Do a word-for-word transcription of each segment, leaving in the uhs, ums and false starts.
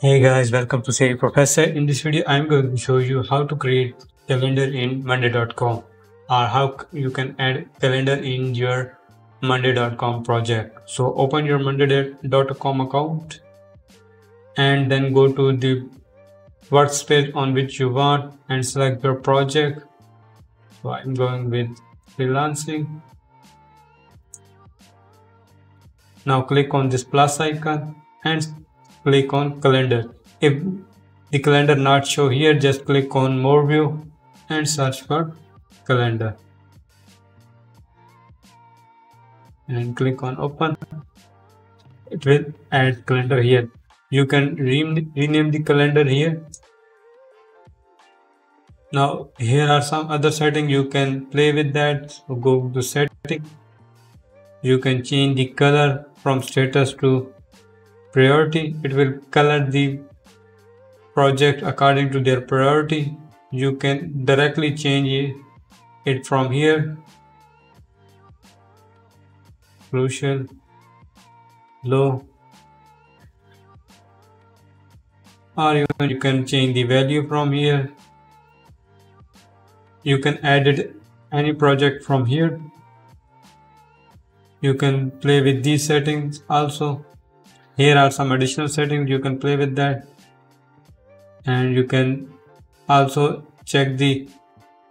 Hey guys, welcome to Savvy Professor. In this video, I'm going to show you how to create calendar in Monday dot com or how you can add calendar in your Monday dot com project. So open your Monday dot com account and then go to the workspace on which you want and select your project. So I'm going with freelancing. Now click on this plus icon and click on calendar. If the calendar not show here, just click on more view and search for calendar and click on open. It will add calendar here. You can rename the calendar here. Now here are some other settings you can play with that. So go to setting. You can change the color from status to priority. It will color the project according to their priority. You can directly change it from here. Crucial, low, or even you can change the value from here. You can edit any project from here. You can play with these settings also. Here are some additional settings you can play with that, and you can also check the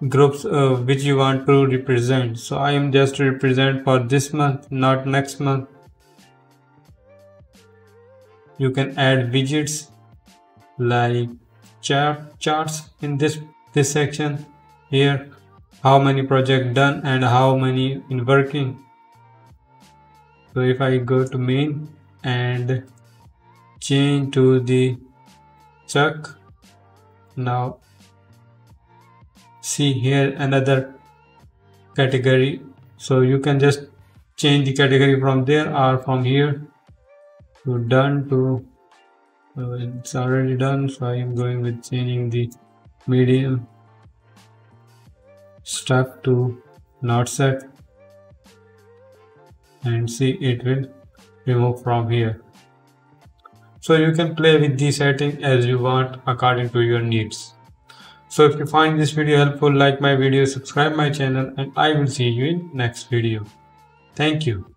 groups uh, which you want to represent. So I am just represent for this month, not next month. You can add widgets like chart charts in this this section here. How many projects done and how many in working. So if I go to main and change to the Chuck, now see here another category. So you can just change the category from there or from here to done to uh, it's already done. So I am going with changing the medium stuck to not set and see it will remove from here. So you can play with the setting as you want according to your needs. So if you find this video helpful, like my video, subscribe my channel, and I will see you in next video. Thank you.